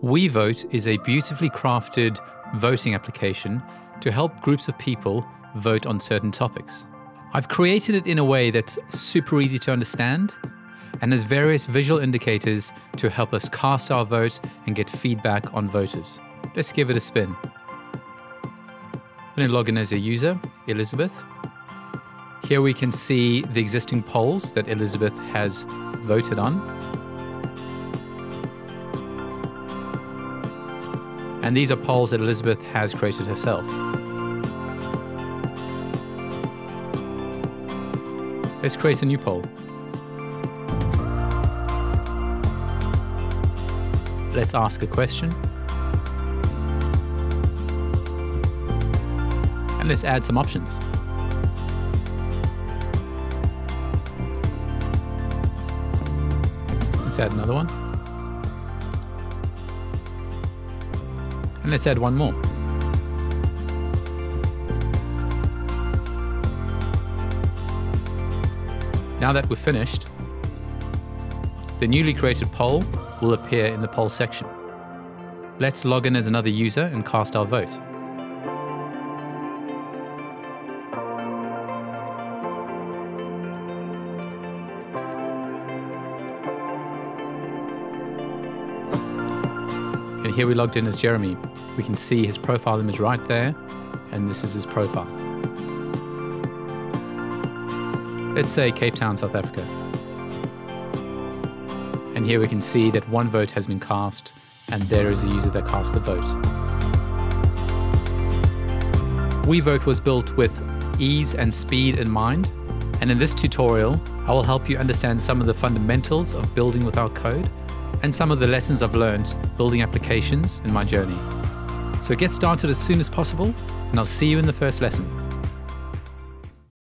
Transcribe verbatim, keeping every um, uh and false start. WeVote is a beautifully crafted voting application to help groups of people vote on certain topics. I've created it in a way that's super easy to understand and has various visual indicators to help us cast our vote and get feedback on voters. Let's give it a spin. I'm going to log in as a user, Elizabeth. Here we can see the existing polls that Elizabeth has voted on. And these are polls that Elizabeth has created herself. Let's create a new poll. Let's ask a question. And let's add some options. Let's add another one. And let's add one more. Now that we're finished, the newly created poll will appear in the poll section. Let's log in as another user and cast our vote. And here we logged in as Jeremy. We can see his profile image right there, and this is his profile. Let's say Cape Town, South Africa. And here we can see that one vote has been cast, and there is a user that cast the vote. WeVote was built with ease and speed in mind, and in this tutorial, I will help you understand some of the fundamentals of building with our code, and some of the lessons I've learned building applications in my journey. So get started as soon as possible, and I'll see you in the first lesson.